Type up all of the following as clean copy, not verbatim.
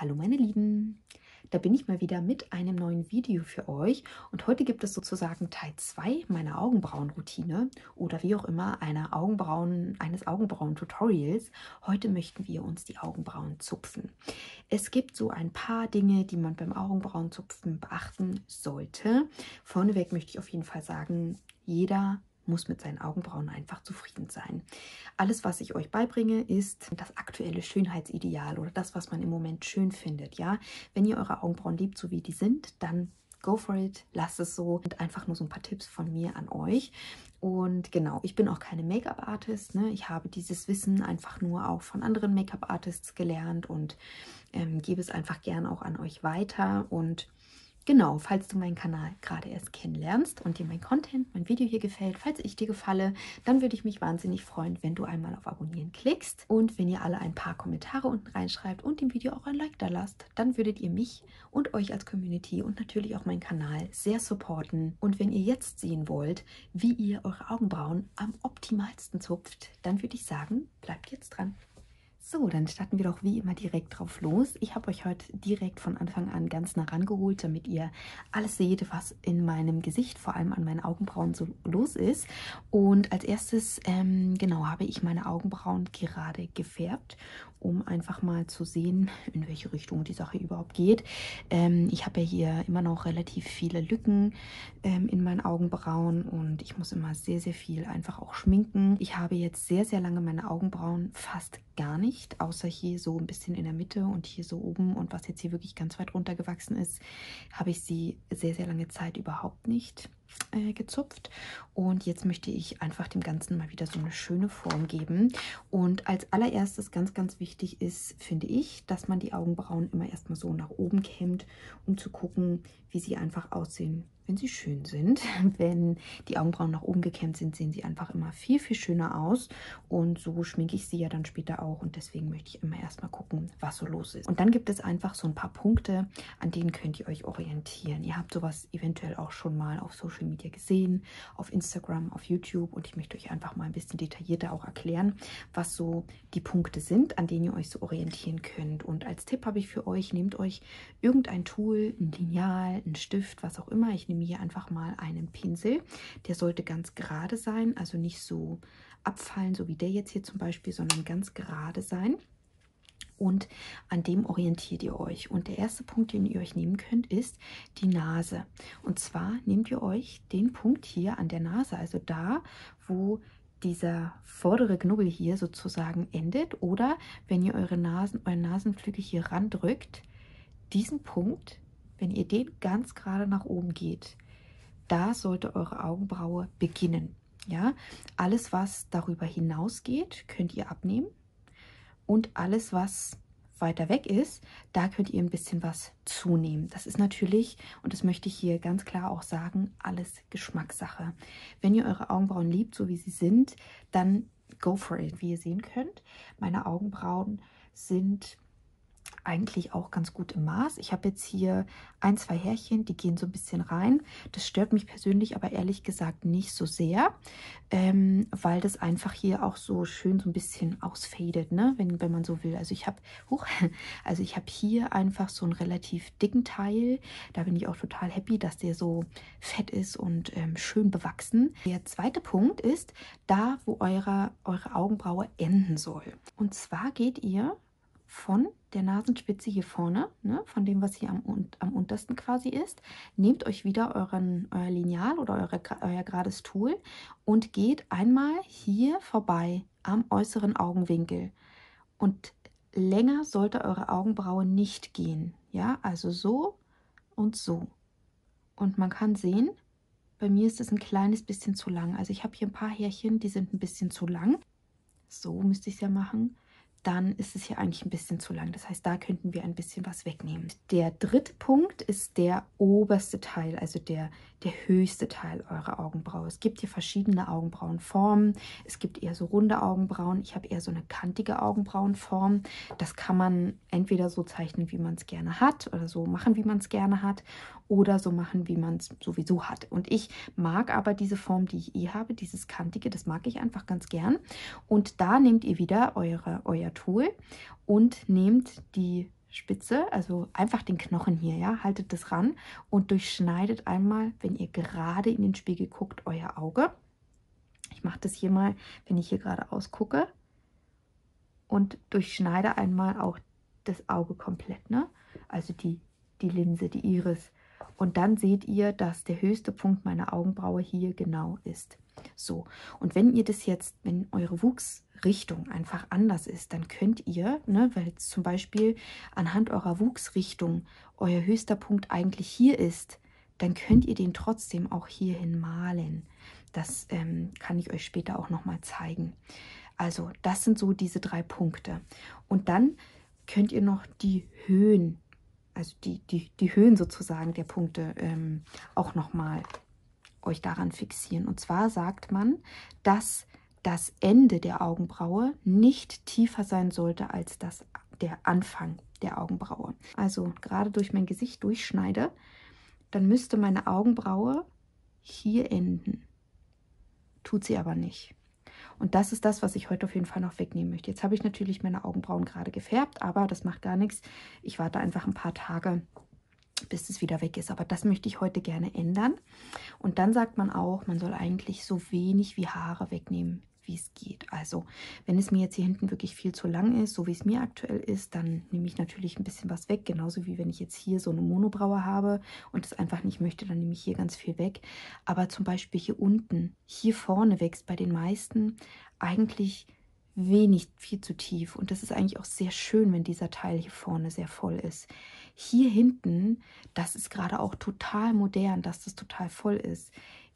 Hallo meine Lieben, da bin ich mal wieder mit einem neuen Video für euch und heute gibt es sozusagen Teil 2 meiner Augenbrauenroutine oder wie auch immer eines Augenbrauen-Tutorials. Heute möchten wir uns die Augenbrauen zupfen. Es gibt so ein paar Dinge, die man beim Augenbrauenzupfen beachten sollte. Vorneweg möchte ich auf jeden Fall sagen, jeder muss mit seinen Augenbrauen einfach zufrieden sein. Alles, was ich euch beibringe, ist das aktuelle Schönheitsideal oder das, was man im Moment schön findet. Ja, wenn ihr eure Augenbrauen liebt, so wie die sind, dann go for it, lasst es so. Und einfach nur so ein paar Tipps von mir an euch. Und genau, ich bin auch keine Make-up-Artist, ne? Ich habe dieses Wissen einfach nur auch von anderen Make-up-Artists gelernt und gebe es einfach gern auch an euch weiter. Und genau, falls du meinen Kanal gerade erst kennenlernst und dir mein Content, mein Video hier gefällt, falls ich dir gefalle, dann würde ich mich wahnsinnig freuen, wenn du einmal auf Abonnieren klickst und wenn ihr alle ein paar Kommentare unten reinschreibt und dem Video auch ein Like da lasst, dann würdet ihr mich und euch als Community und natürlich auch meinen Kanal sehr supporten. Und wenn ihr jetzt sehen wollt, wie ihr eure Augenbrauen am optimalsten zupft, dann würde ich sagen, bleibt jetzt dran. So, dann starten wir doch wie immer direkt drauf los. Ich habe euch heute direkt von Anfang an ganz nah rangeholt, damit ihr alles seht, was in meinem Gesicht, vor allem an meinen Augenbrauen so los ist. Und als erstes, habe ich meine Augenbrauen gerade gefärbt, um einfach mal zu sehen, in welche Richtung die Sache überhaupt geht. Ich habe ja hier immer noch relativ viele Lücken in meinen Augenbrauen und ich muss immer sehr, sehr viel einfach auch schminken. Ich habe jetzt sehr, sehr lange meine Augenbrauen fast gar nicht, außer hier so ein bisschen in der Mitte und hier so oben und was jetzt hier wirklich ganz weit runter gewachsen ist, habe ich sie sehr, sehr lange Zeit überhaupt nicht gezupft. Und jetzt möchte ich einfach dem Ganzen mal wieder so eine schöne Form geben. Und als allererstes ganz, ganz wichtig ist, finde ich, dass man die Augenbrauen immer erstmal so nach oben kämmt, um zu gucken, wie sie einfach aussehen, wenn sie schön sind. Wenn die Augenbrauen nach oben gekämmt sind, sehen sie einfach immer viel, viel schöner aus. Und so schminke ich sie ja dann später auch. Und deswegen möchte ich immer erstmal gucken, was so los ist. Und dann gibt es einfach so ein paar Punkte, an denen könnt ihr euch orientieren. Ihr habt sowas eventuell auch schon mal auf Social Media gesehen, auf Instagram, auf YouTube. Und ich möchte euch einfach mal ein bisschen detaillierter auch erklären, was so die Punkte sind, an denen ihr euch so orientieren könnt. Und als Tipp habe ich für euch, nehmt euch irgendein Tool, ein Lineal, einen Stift, was auch immer. Ich nehme hier einfach mal einen Pinsel, der sollte ganz gerade sein, also nicht so abfallen, so wie der jetzt hier zum Beispiel, sondern ganz gerade sein. Und an dem orientiert ihr euch. Und der erste Punkt, den ihr euch nehmen könnt, ist die Nase. Und zwar nehmt ihr euch den Punkt hier an der Nase, also da, wo dieser vordere Knubbel hier sozusagen endet. Oder wenn ihr euren Nasenflügel hier ran drückt, diesen Punkt, wenn ihr den ganz gerade nach oben geht, da sollte eure Augenbraue beginnen. Ja? Alles, was darüber hinausgeht, könnt ihr abnehmen. Und alles, was weiter weg ist, da könnt ihr ein bisschen was zunehmen. Das ist natürlich, und das möchte ich hier ganz klar auch sagen, alles Geschmackssache. Wenn ihr eure Augenbrauen liebt, so wie sie sind, dann go for it. Wie ihr sehen könnt, meine Augenbrauen sind eigentlich auch ganz gut im Maß. Ich habe jetzt hier ein, zwei Härchen, die gehen so ein bisschen rein. Das stört mich persönlich aber ehrlich gesagt nicht so sehr, weil das einfach hier auch so schön so ein bisschen ausfadet, ne? wenn man so will. Also ich habe hier einfach so einen relativ dicken Teil. Da bin ich auch total happy, dass der so fett ist und schön bewachsen. Der zweite Punkt ist da, wo eure Augenbraue enden soll. Und zwar geht ihr von der Nasenspitze hier vorne, ne, von dem, was hier am untersten quasi ist, nehmt euch wieder euer Lineal oder euer gerades Tool und geht einmal hier vorbei am äußeren Augenwinkel. Und länger sollte eure Augenbraue nicht gehen. Ja, also so und so. Und man kann sehen, bei mir ist es ein kleines bisschen zu lang. Also ich habe hier ein paar Härchen, die sind ein bisschen zu lang. So müsste ich es ja machen. Dann ist es hier eigentlich ein bisschen zu lang. Das heißt, da könnten wir ein bisschen was wegnehmen. Der dritte Punkt ist der oberste Teil, also der höchste Teil eurer Augenbraue. Es gibt hier verschiedene Augenbrauenformen. Es gibt eher so runde Augenbrauen. Ich habe eher so eine kantige Augenbrauenform. Das kann man entweder so zeichnen, wie man es gerne hat, oder so machen, wie man es gerne hat, oder so machen, wie man es sowieso hat. Und ich mag aber diese Form, die ich habe, dieses kantige, das mag ich einfach ganz gern. Und da nehmt ihr wieder euer Tool und nehmt die Spitze, also einfach den Knochen hier, ja, haltet das ran und durchschneidet einmal, wenn ihr gerade in den Spiegel guckt, euer Auge. Ich mache das hier mal, wenn ich hier gerade ausgucke, und durchschneide einmal auch das Auge komplett, ne? Also die Linse, die Iris. Und dann seht ihr, dass der höchste Punkt meiner Augenbraue hier genau ist. So, und wenn ihr das jetzt, wenn eure Wuchsrichtung einfach anders ist, dann könnt ihr, ne, weil zum Beispiel anhand eurer Wuchsrichtung euer höchster Punkt eigentlich hier ist, dann könnt ihr den trotzdem auch hierhin malen. Das kann ich euch später auch nochmal zeigen. Also das sind so diese drei Punkte. Und dann könnt ihr noch die Höhen, also die Höhen sozusagen der Punkte auch nochmal euch daran fixieren. Und zwar sagt man, dass das Ende der Augenbraue nicht tiefer sein sollte als der Anfang der Augenbraue. Also gerade durch mein Gesicht durchschneide, dann müsste meine Augenbraue hier enden. Tut sie aber nicht. Und das ist das, was ich heute auf jeden Fall noch wegnehmen möchte. Jetzt habe ich natürlich meine Augenbrauen gerade gefärbt, aber das macht gar nichts. Ich warte einfach ein paar Tage, bis es wieder weg ist. Aber das möchte ich heute gerne ändern. Und dann sagt man auch, man soll eigentlich so wenig wie Haare wegnehmen, wie es geht. Also wenn es mir jetzt hier hinten wirklich viel zu lang ist, so wie es mir aktuell ist, dann nehme ich natürlich ein bisschen was weg. Genauso wie wenn ich jetzt hier so eine Monobraue habe und es einfach nicht möchte, dann nehme ich hier ganz viel weg. Aber zum Beispiel hier unten, hier vorne wächst bei den meisten eigentlich wenig, viel zu tief. Und das ist eigentlich auch sehr schön, wenn dieser Teil hier vorne sehr voll ist. Hier hinten, das ist gerade auch total modern, dass das total voll ist.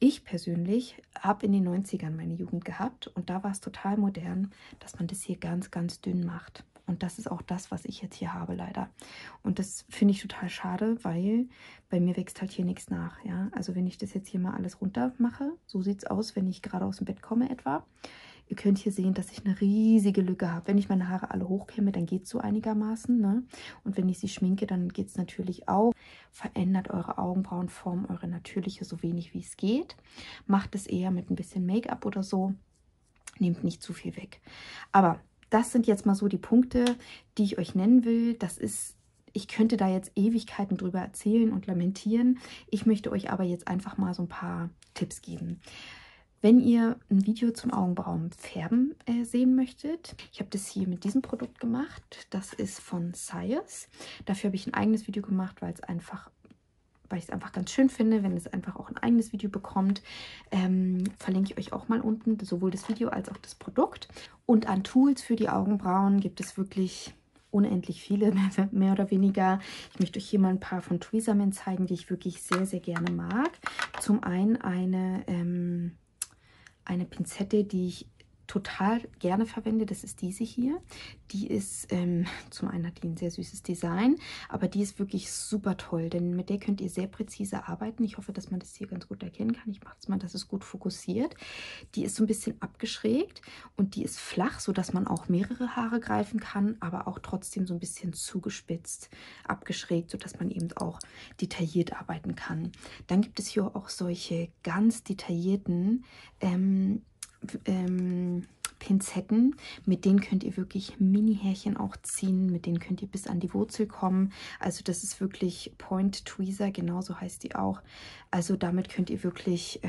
Ich persönlich habe in den 90ern meine Jugend gehabt und da war es total modern, dass man das hier ganz, ganz dünn macht. Und das ist auch das, was ich jetzt hier habe leider. Und das finde ich total schade, weil bei mir wächst halt hier nichts nach. Ja? Also wenn ich das jetzt hier mal alles runter mache, so sieht es aus, wenn ich gerade aus dem Bett komme etwa. Ihr könnt hier sehen, dass ich eine riesige Lücke habe. Wenn ich meine Haare alle hochkämme, dann geht es so einigermaßen. Ne? Und wenn ich sie schminke, dann geht es natürlich auch. Verändert eure Augenbrauenform, eure natürliche, so wenig wie es geht. Macht es eher mit ein bisschen Make-up oder so. Nehmt nicht zu viel weg. Aber das sind jetzt mal so die Punkte, die ich euch nennen will. Das ist, ich könnte da jetzt Ewigkeiten drüber erzählen und lamentieren. Ich möchte euch aber jetzt einfach mal so ein paar Tipps geben. Wenn ihr ein Video zum Augenbrauenfärben sehen möchtet, ich habe das hier mit diesem Produkt gemacht. Das ist von Saias. Dafür habe ich ein eigenes Video gemacht, weil ich es einfach ganz schön finde, wenn es einfach auch ein eigenes Video bekommt. Verlinke ich euch auch mal unten, sowohl das Video als auch das Produkt. Und an Tools für die Augenbrauen gibt es wirklich unendlich viele, mehr oder weniger. Ich möchte euch hier mal ein paar von Tweezerman zeigen, die ich wirklich sehr, sehr gerne mag. Zum einen eine Pinzette, die ich total gerne verwende, das ist diese hier. Die ist, zum einen hat die ein sehr süßes Design, aber die ist wirklich super toll, denn mit der könnt ihr sehr präzise arbeiten. Ich hoffe, dass man das hier ganz gut erkennen kann. Ich mache es mal, dass es gut fokussiert. Die ist so ein bisschen abgeschrägt und die ist flach, sodass man auch mehrere Haare greifen kann, aber auch trotzdem so ein bisschen zugespitzt, abgeschrägt, sodass man eben auch detailliert arbeiten kann. Dann gibt es hier auch solche ganz detaillierten Pinzetten, mit denen könnt ihr wirklich Mini-Härchen auch ziehen, mit denen könnt ihr bis an die Wurzel kommen. Also das ist wirklich Point Tweezer, genauso heißt die auch. Also damit könnt ihr wirklich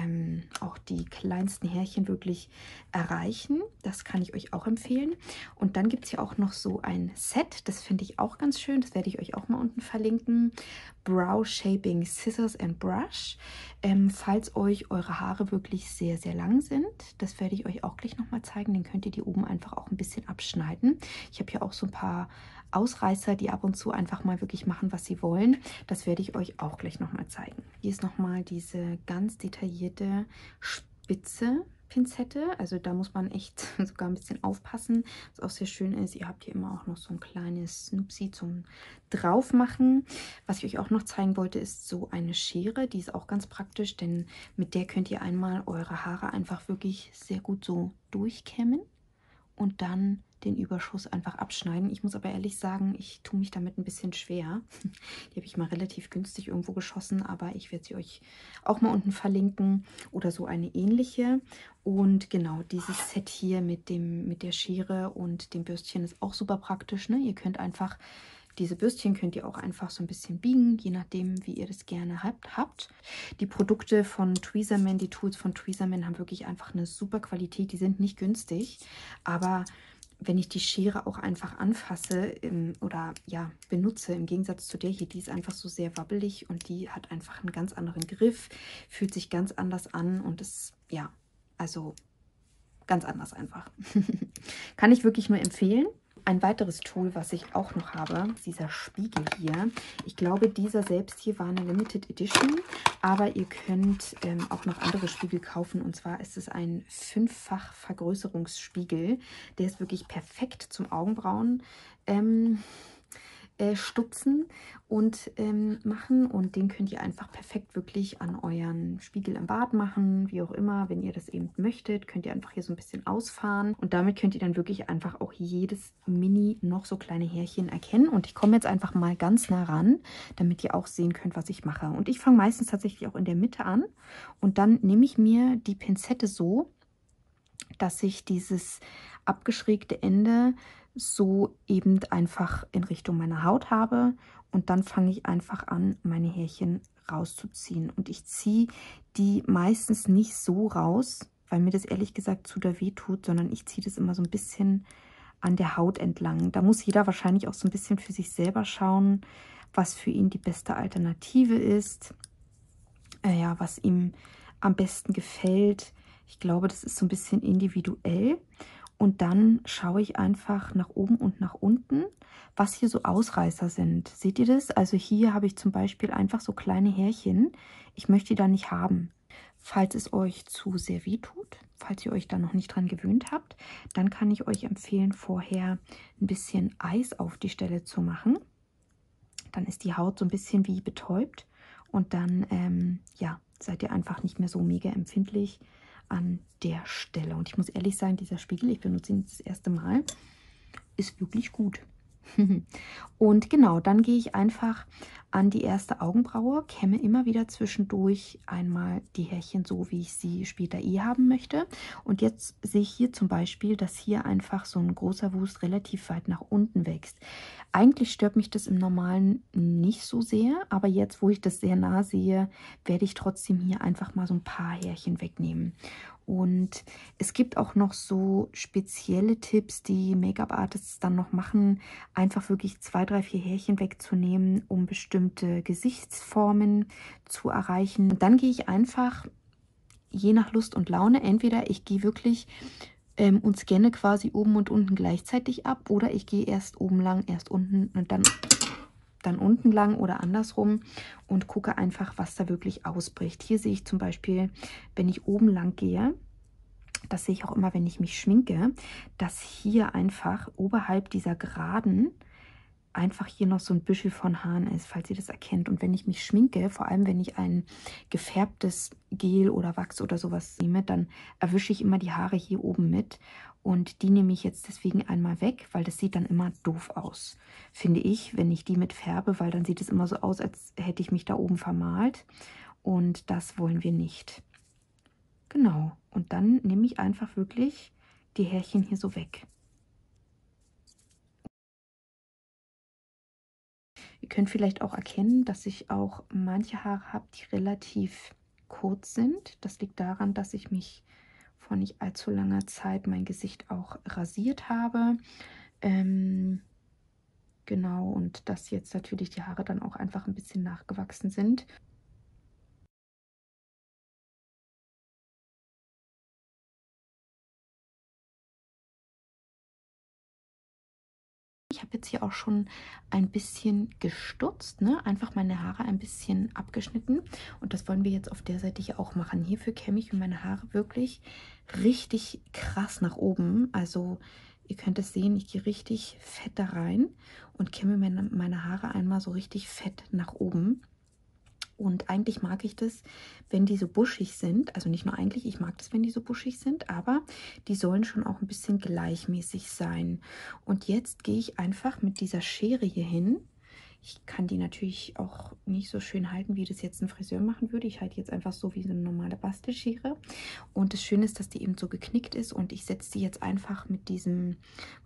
auch die kleinsten Härchen wirklich erreichen. Das kann ich euch auch empfehlen. Und dann gibt es hier auch noch so ein Set, das finde ich auch ganz schön, das werde ich euch auch mal unten verlinken. Brow Shaping Scissors and Brush, falls euch eure Haare wirklich sehr, sehr lang sind. Das werde ich euch auch gleich nochmal zeigen, den könnt ihr die oben einfach auch ein bisschen abschneiden. Ich habe hier auch so ein paar Ausreißer, die ab und zu einfach mal wirklich machen, was sie wollen. Das werde ich euch auch gleich nochmal zeigen. Hier ist nochmal diese ganz detaillierte spitze Pinzette. Also da muss man echt sogar ein bisschen aufpassen. Was auch sehr schön ist, ihr habt hier immer auch noch so ein kleines Snupsi zum Draufmachen. Was ich euch auch noch zeigen wollte, ist so eine Schere. Die ist auch ganz praktisch, denn mit der könnt ihr einmal eure Haare einfach wirklich sehr gut so durchkämmen und dann den Überschuss einfach abschneiden. Ich muss aber ehrlich sagen, ich tue mich damit ein bisschen schwer. Die habe ich mal relativ günstig irgendwo geschossen, aber ich werde sie euch auch mal unten verlinken oder so eine ähnliche. Und genau, dieses Set hier mit der Schere und dem Bürstchen ist auch super praktisch. Ne? Ihr könnt einfach Diese Bürstchen könnt ihr auch einfach so ein bisschen biegen, je nachdem, wie ihr das gerne habt. Die Produkte von Tweezerman, die Tools von Tweezerman haben wirklich einfach eine super Qualität. Die sind nicht günstig, aber wenn ich die Schere auch einfach anfasse oder ja benutze, im Gegensatz zu der hier, die ist einfach so sehr wabbelig und die hat einfach einen ganz anderen Griff, fühlt sich ganz anders an und ist, ja, also ganz anders einfach. Kann ich wirklich nur empfehlen. Ein weiteres Tool, was ich auch noch habe, ist dieser Spiegel hier. Ich glaube, dieser selbst hier war eine Limited Edition, aber ihr könnt auch noch andere Spiegel kaufen. Und zwar ist es ein 5-fach Vergrößerungsspiegel. Der ist wirklich perfekt zum Augenbrauen stutzen und machen, und den könnt ihr einfach perfekt wirklich an euren Spiegel im Bad machen, wie auch immer, wenn ihr das eben möchtet, könnt ihr einfach hier so ein bisschen ausfahren und damit könnt ihr dann wirklich einfach auch jedes mini noch so kleine Härchen erkennen. Und ich komme jetzt einfach mal ganz nah ran, damit ihr auch sehen könnt, was ich mache. Und ich fange meistens tatsächlich auch in der Mitte an und dann nehme ich mir die Pinzette so, dass ich dieses abgeschrägte Ende so eben einfach in Richtung meiner Haut habe, und dann fange ich einfach an, meine Härchen rauszuziehen. Und ich ziehe die meistens nicht so raus, weil mir das ehrlich gesagt zu doll weh tut, sondern ich ziehe das immer so ein bisschen an der Haut entlang. Da muss jeder wahrscheinlich auch so ein bisschen für sich selber schauen, was für ihn die beste Alternative ist, ja, was ihm am besten gefällt. Ich glaube, das ist so ein bisschen individuell. Und dann schaue ich einfach nach oben und nach unten, was hier so Ausreißer sind. Seht ihr das? Also hier habe ich zum Beispiel einfach so kleine Härchen. Ich möchte die da nicht haben. Falls es euch zu sehr weh tut, falls ihr euch da noch nicht dran gewöhnt habt, dann kann ich euch empfehlen, vorher ein bisschen Eis auf die Stelle zu machen. Dann ist die Haut so ein bisschen wie betäubt und dann ja, seid ihr einfach nicht mehr so mega empfindlich an der Stelle. Und ich muss ehrlich sagen, dieser Spiegel, ich benutze ihn jetzt das erste Mal, ist wirklich gut. Und genau, dann gehe ich einfach an die erste Augenbraue, kämme immer wieder zwischendurch einmal die Härchen so, wie ich sie später haben möchte. Und jetzt sehe ich hier zum Beispiel, dass hier einfach so ein großer Wust relativ weit nach unten wächst. Eigentlich stört mich das im Normalen nicht so sehr, aber jetzt, wo ich das sehr nah sehe, werde ich trotzdem hier einfach mal so ein paar Härchen wegnehmen. Und es gibt auch noch so spezielle Tipps, die Make-up-Artists dann noch machen, einfach wirklich 2, 3, 4 Härchen wegzunehmen, um bestimmte Gesichtsformen zu erreichen. Und dann gehe ich einfach, je nach Lust und Laune, entweder ich gehe wirklich und scanne quasi oben und unten gleichzeitig ab, oder ich gehe erst oben lang, erst unten und dann unten lang oder andersrum und gucke einfach, was da wirklich ausbricht. Hier sehe ich zum Beispiel, wenn ich oben lang gehe, das sehe ich auch immer, wenn ich mich schminke, dass hier einfach oberhalb dieser Geraden einfach hier noch so ein Büschel von Haaren ist, falls ihr das erkennt. Und wenn ich mich schminke, vor allem wenn ich ein gefärbtes Gel oder Wachs oder sowas nehme, dann erwische ich immer die Haare hier oben mit. Und die nehme ich jetzt deswegen einmal weg, weil das sieht dann immer doof aus, finde ich, wenn ich die mit färbe, weil dann sieht es immer so aus, als hätte ich mich da oben vermalt. Und das wollen wir nicht. Genau. Und dann nehme ich einfach wirklich die Härchen hier so weg. Ihr könnt vielleicht auch erkennen, dass ich auch manche Haare habe, die relativ kurz sind. Das liegt daran, dass ich mich vor nicht allzu langer Zeit mein Gesicht auch rasiert habe. Genau, und dass jetzt natürlich die Haare dann auch einfach ein bisschen nachgewachsen sind. Ich habe jetzt hier auch schon ein bisschen gestutzt, ne? Einfach meine Haare ein bisschen abgeschnitten. Und das wollen wir jetzt auf der Seite hier auch machen. Hierfür kämme ich meine Haare wirklich richtig krass nach oben. Also ihr könnt es sehen, ich gehe richtig fett da rein und kämme meine Haare einmal so richtig fett nach oben. Und eigentlich mag ich das, wenn die so buschig sind. Also nicht nur eigentlich, ich mag das, wenn die so buschig sind, aber die sollen schon auch ein bisschen gleichmäßig sein. Und jetzt gehe ich einfach mit dieser Schere hier hin. Ich kann die natürlich auch nicht so schön halten, wie das jetzt ein Friseur machen würde. Ich halte jetzt einfach so wie eine normale Bastelschere. Und das Schöne ist, dass die eben so geknickt ist. Und ich setze die jetzt einfach mit diesem,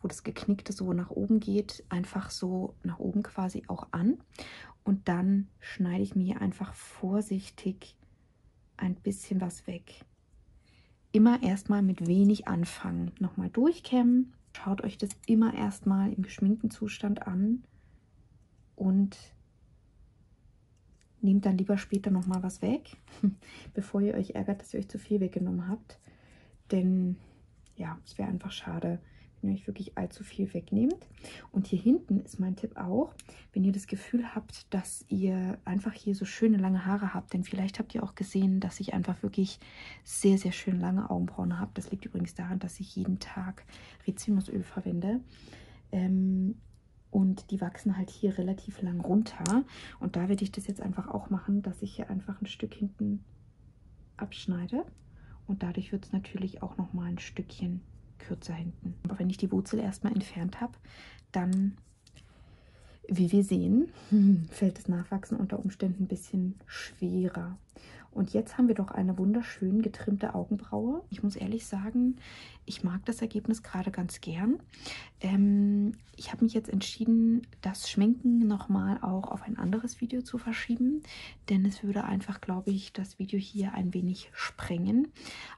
wo das Geknickte so nach oben geht, einfach so nach oben quasi auch an. Und dann schneide ich mir hier einfach vorsichtig ein bisschen was weg. Immer erstmal mit wenig anfangen. Nochmal durchkämmen. Schaut euch das immer erstmal im geschminkten Zustand an. Und nehmt dann lieber später nochmal was weg, bevor ihr euch ärgert, dass ihr euch zu viel weggenommen habt. Denn ja, es wäre einfach schade, wenn ihr euch wirklich allzu viel wegnehmt. Und hier hinten ist mein Tipp auch, wenn ihr das Gefühl habt, dass ihr einfach hier so schöne lange Haare habt. Denn vielleicht habt ihr auch gesehen, dass ich einfach wirklich sehr, sehr schön lange Augenbrauen habe. Das liegt übrigens daran, dass ich jeden Tag Rizinusöl verwende. Und die wachsen halt hier relativ lang runter. Und da werde ich das jetzt einfach auch machen, dass ich hier einfach ein Stück hinten abschneide. Und dadurch wird es natürlich auch nochmal ein Stückchen kürzer hinten. Aber wenn ich die Wurzel erstmal entfernt habe, dann, wie wir sehen, fällt das Nachwachsen unter Umständen ein bisschen schwerer. Und jetzt haben wir doch eine wunderschön getrimmte Augenbraue. Ich muss ehrlich sagen, ich mag das Ergebnis gerade ganz gern. Ich habe mich jetzt entschieden, das Schminken nochmal auch auf ein anderes Video zu verschieben. Denn es würde einfach, glaube ich, das Video hier ein wenig sprengen.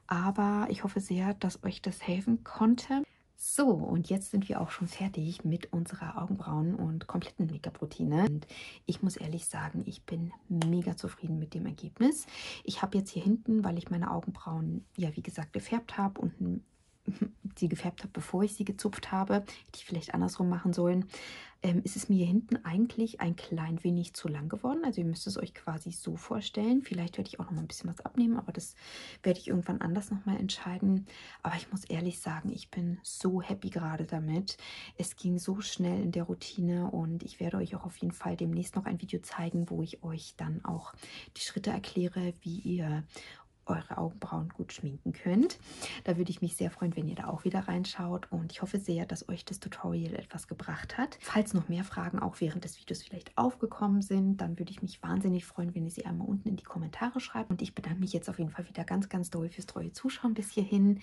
Aber ich hoffe sehr, dass euch das helfen konnte. So, und jetzt sind wir auch schon fertig mit unserer Augenbrauen- und kompletten Make-up-Routine. Und ich muss ehrlich sagen, ich bin mega zufrieden mit dem Ergebnis. Ich habe jetzt hier hinten, weil ich meine Augenbrauen, ja wie gesagt, gefärbt habe und sie gefärbt habe, bevor ich sie gezupft habe, hätte ich vielleicht andersrum machen sollen, ist es mir hier hinten eigentlich ein klein wenig zu lang geworden. Also ihr müsst es euch quasi so vorstellen. Vielleicht werde ich auch noch mal ein bisschen was abnehmen, aber das werde ich irgendwann anders nochmal entscheiden. Aber ich muss ehrlich sagen, ich bin so happy gerade damit. Es ging so schnell in der Routine und ich werde euch auch auf jeden Fall demnächst noch ein Video zeigen, wo ich euch dann auch die Schritte erkläre, wie ihr eure Augenbrauen gut schminken könnt. Da würde ich mich sehr freuen, wenn ihr da auch wieder reinschaut und ich hoffe sehr, dass euch das Tutorial etwas gebracht hat. Falls noch mehr Fragen auch während des Videos vielleicht aufgekommen sind, dann würde ich mich wahnsinnig freuen, wenn ihr sie einmal unten in die Kommentare schreibt und ich bedanke mich jetzt auf jeden Fall wieder ganz, ganz doll fürs treue Zuschauen bis hierhin.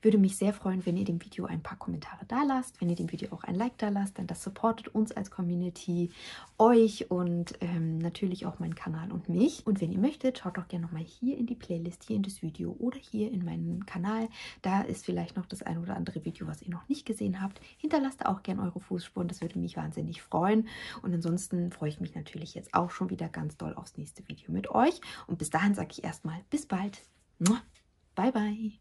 Würde mich sehr freuen, wenn ihr dem Video ein paar Kommentare da lasst, wenn ihr dem Video auch ein Like da lasst, denn das supportet uns als Community, euch und natürlich auch meinen Kanal und mich. Und wenn ihr möchtet, schaut doch gerne nochmal hier in die Playlist, hier in das Video oder hier in meinen Kanal. Da ist vielleicht noch das ein oder andere Video, was ihr noch nicht gesehen habt. Hinterlasst auch gerne eure Fußspuren, das würde mich wahnsinnig freuen. Und ansonsten freue ich mich natürlich jetzt auch schon wieder ganz doll aufs nächste Video mit euch. Und bis dahin sage ich erstmal bis bald. Bye, bye.